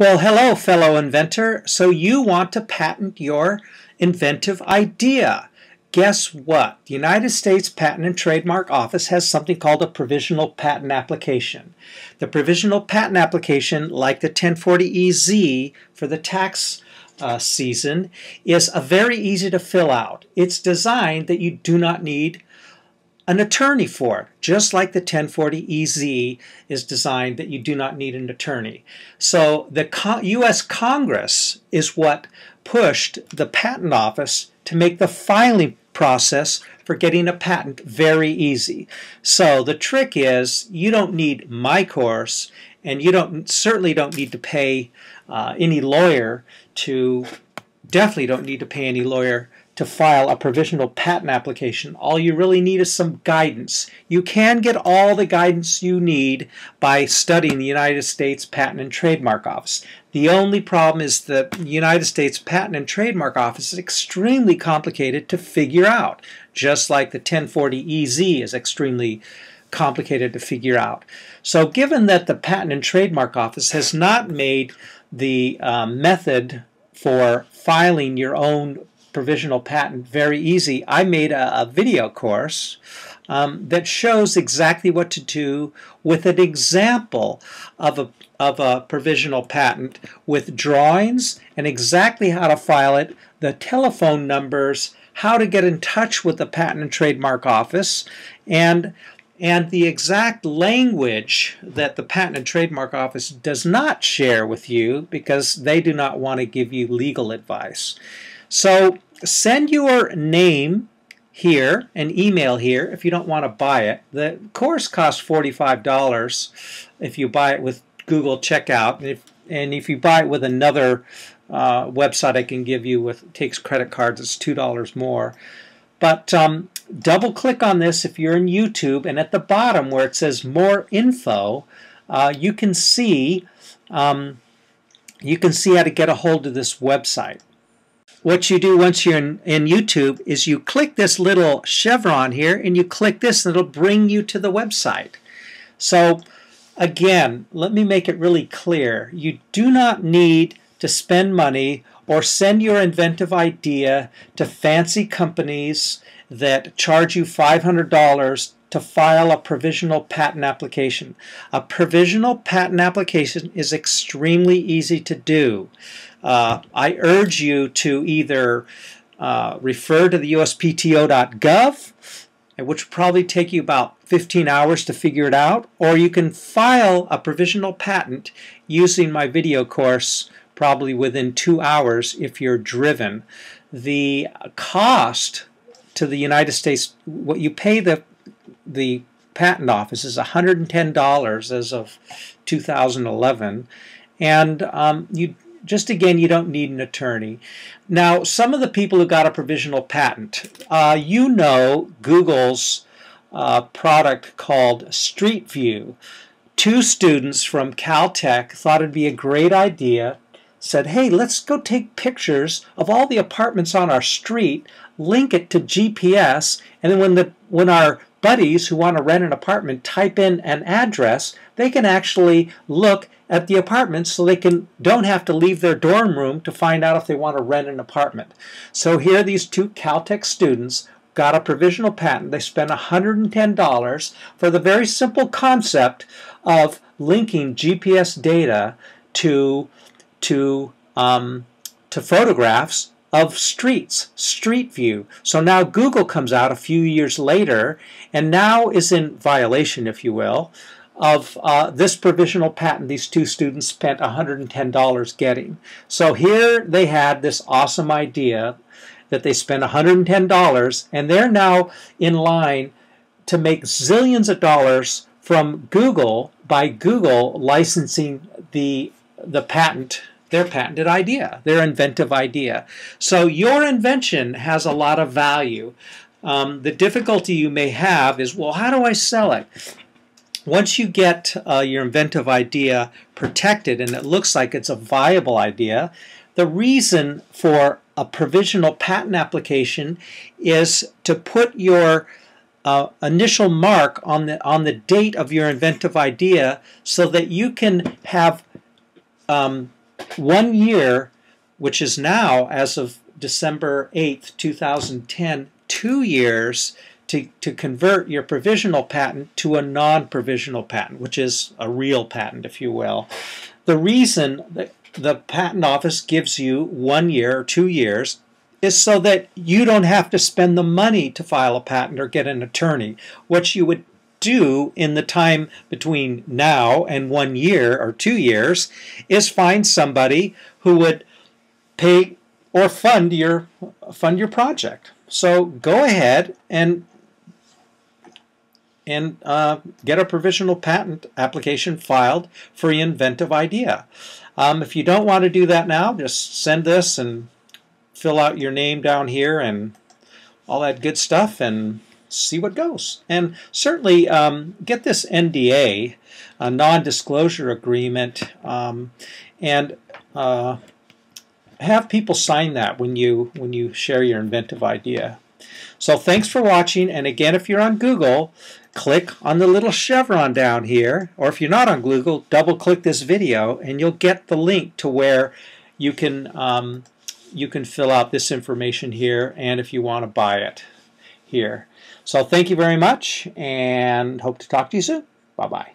Well, hello, fellow inventor. So you want to patent your inventive idea. Guess what? The United States Patent and Trademark Office has something called a Provisional Patent Application. The Provisional Patent Application, like the 1040EZ for the tax season, is a very easy to fill out. It's designed that you do not need an attorney for it, just like the 1040EZ is designed that you do not need an attorney. So the U.S. Congress is what pushed the Patent Office to make the filing process for getting a patent very easy. So the trick is you don't need my course, and you certainly don't need to pay any lawyer to, definitely don't need to pay any lawyer to file a provisional patent application. All you really need is some guidance. You can get all the guidance you need by studying the United States Patent and Trademark Office. The only problem is the United States Patent and Trademark Office is extremely complicated to figure out, just like the 1040EZ is extremely complicated to figure out. So given that the Patent and Trademark Office has not made the method for filing your own provisional patent very easy, I made a video course that shows exactly what to do with an example of a provisional patent with drawings, and exactly how to file it, the telephone numbers, how to get in touch with the Patent and Trademark Office, and the exact language that the Patent and Trademark Office does not share with you because they do not want to give you legal advice. So send your name here and email here if you don't want to buy it. The course costs $45 if you buy it with Google Checkout, and if you buy it with another website I can give you with takes credit cards, it's $2 more. But double click on this if you're in YouTube, and at the bottom where it says more info, you can see how to get a hold of this website. What you do once you're in YouTube is you click this little chevron here, and you click this, and it'll bring you to the website. So again, let me make it really clear. You do not need to spend money or send your inventive idea to fancy companies that charge you $500 to file a provisional patent application. A provisional patent application is extremely easy to do. I urge you to either refer to the USPTO.gov, which will probably take you about 15 hours to figure it out, or you can file a provisional patent using my video course probably within 2 hours if you're driven. The cost to the United States, what you pay the Patent Office, is $110 as of 2011, and you don't need an attorney. Now, some of the people who got a provisional patent, you know Google's product called Street View. Two students from Caltech thought it'd be a great idea, said, hey, let's go take pictures of all the apartments on our street, link it to GPS, and then when our buddies who want to rent an apartment type in an address, they can actually look at the apartments, so they don't have to leave their dorm room to find out if they want to rent an apartment. So here these two Caltech students got a provisional patent. They spent $110 for the very simple concept of linking GPS data to photographs of streets, Street View. So now Google comes out a few years later, and now is in violation, if you will, of this provisional patent these two students spent $110 getting. So here they had this awesome idea that they spent $110, and they're now in line to make zillions of dollars from Google by Google licensing the patent, their patented idea, their inventive idea. So your invention has a lot of value. The difficulty you may have is, well, how do I sell it? Once you get your inventive idea protected and it looks like it's a viable idea, the reason for a provisional patent application is to put your initial mark on the date of your inventive idea, so that you can have 1 year, which is now, as of December 8th, 2010, 2 years to convert your provisional patent to a non-provisional patent, which is a real patent, if you will. The reason that the Patent Office gives you 1 year or 2 years is so that you don't have to spend the money to file a patent or get an attorney. What you would do in the time between now and 1 year or 2 years is find somebody who would pay or fund your project. So go ahead and get a provisional patent application filed for your inventive idea. If you don't want to do that now, just send this and fill out your name down here and all that good stuff and see what goes. And certainly get this NDA, a non-disclosure agreement, and have people sign that when you share your inventive idea. So thanks for watching, and again, if you're on Google, click on the little chevron down here, or if you're not on Google, double-click this video and you'll get the link to where you can fill out this information here, and if you want to buy it here. So thank you very much, and hope to talk to you soon. Bye-bye.